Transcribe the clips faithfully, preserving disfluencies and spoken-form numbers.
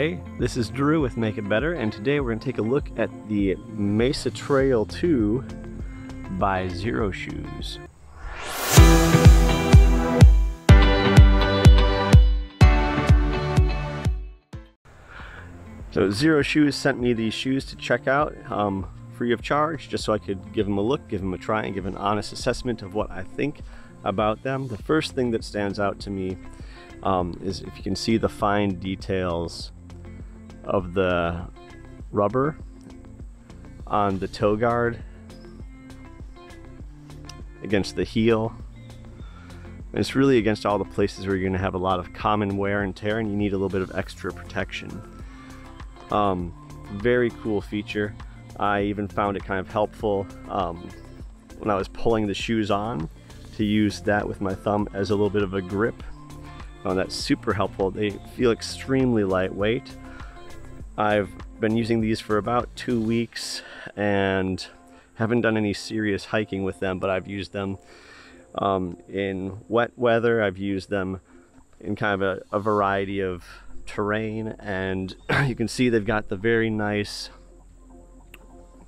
Hey, this is Drew with Make It Better, and today we're going to take a look at the Mesa Trail two by Xero Shoes. So Xero Shoes sent me these shoes to check out um, free of charge, just so I could give them a look, give them a try, and give an honest assessment of what I think about them. The first thing that stands out to me um, is if you can see the fine details of the rubber on the toe guard against the heel. And it's really against all the places where you're going to have a lot of common wear and tear, and you need a little bit of extra protection. Um, very cool feature. I even found it kind of helpful um, when I was pulling the shoes on to use that with my thumb as a little bit of a grip. Oh, that's super helpful. They feel extremely lightweight. I've been using these for about two weeks and haven't done any serious hiking with them, but I've used them um, in wet weather. I've used them in kind of a, a variety of terrain, and you can see they've got the very nice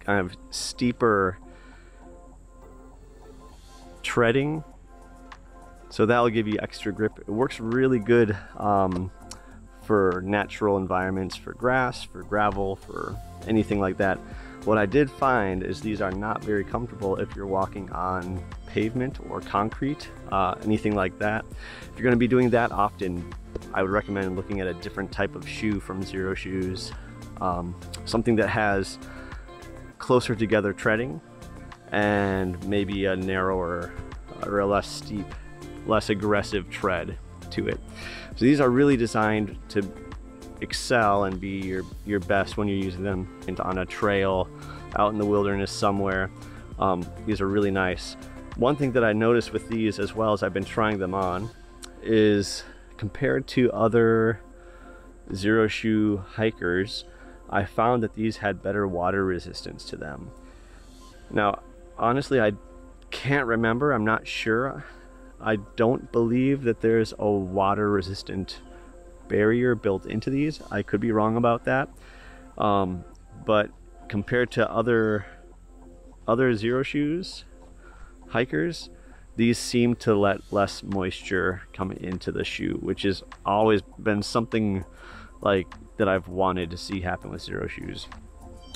kind of steeper treading, so that'll give you extra grip. It works really good um, for natural environments, for grass, for gravel, for anything like that. What I did find is these are not very comfortable if you're walking on pavement or concrete, uh, anything like that. If you're going to be doing that often, I would recommend looking at a different type of shoe from Xero Shoes, um, something that has closer together treading and maybe a narrower or a less steep, less aggressive tread to it. So these are really designed to excel and be your, your best when you're using them on a trail, out in the wilderness somewhere. Um, these are really nice. One thing that I noticed with these as well as I've been trying them on is, compared to other Xero Shoe hikers, I found that these had better water resistance to them. Now, honestly, I can't remember. I'm not sure. I don't believe that there's a water resistant barrier built into these. I could be wrong about that. Um, but compared to other, other Xero Shoes hikers, these seem to let less moisture come into the shoe, which has always been something like that I've wanted to see happen with Xero Shoes.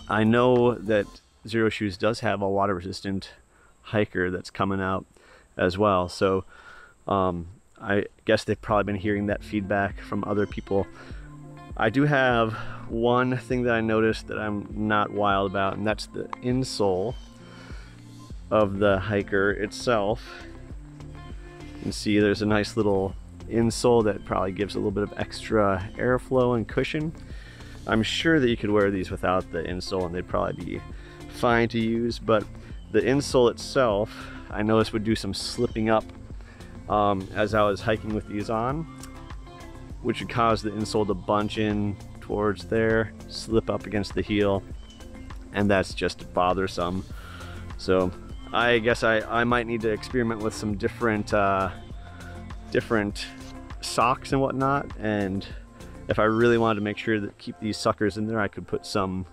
I know that Xero Shoes does have a water resistant hiker that's coming out as well. So um, I guess they've probably been hearing that feedback from other people. I do have one thing that I noticed that I'm not wild about, and that's the insole of the hiker itself. You can see there's a nice little insole that probably gives a little bit of extra airflow and cushion. I'm sure that you could wear these without the insole and they'd probably be fine to use, but the insole itself, I noticed, would do some slipping up um, as I was hiking with these on, which would cause the insole to bunch in towards there, slip up against the heel, and that's just bothersome. So I guess I, I might need to experiment with some different uh, different socks and whatnot, and if I really wanted to make sure that keep these suckers in there, I could put some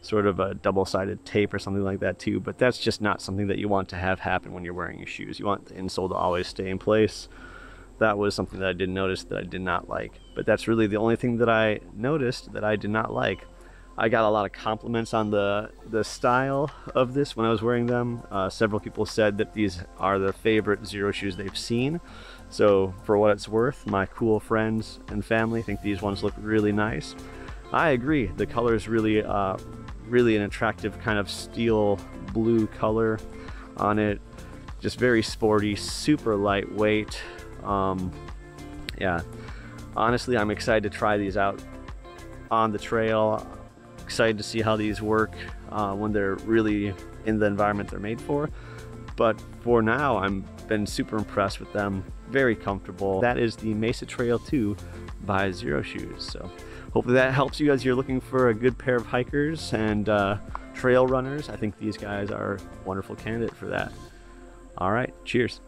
sort of a double-sided tape or something like that too, but that's just not something that you want to have happen when you're wearing your shoes. You want the insole to always stay in place. That was something that I did notice that I did not like, but that's really the only thing that I noticed that I did not like. I got a lot of compliments on the, the style of this when I was wearing them. Uh, several people said that these are their favorite Xero Shoes they've seen. So for what it's worth, my cool friends and family think these ones look really nice. I agree. The color is really, uh, really an attractive kind of steel blue color on it. Just very sporty, super lightweight. Um, yeah, honestly, I'm excited to try these out on the trail. Excited to see how these work uh, when they're really in the environment they're made for. But for now, I've been super impressed with them. Very comfortable. That is the Mesa Trail two by Xero Shoes. So hopefully that helps you as you're looking for a good pair of hikers and uh, trail runners. I think these guys are a wonderful candidate for that. All right, cheers.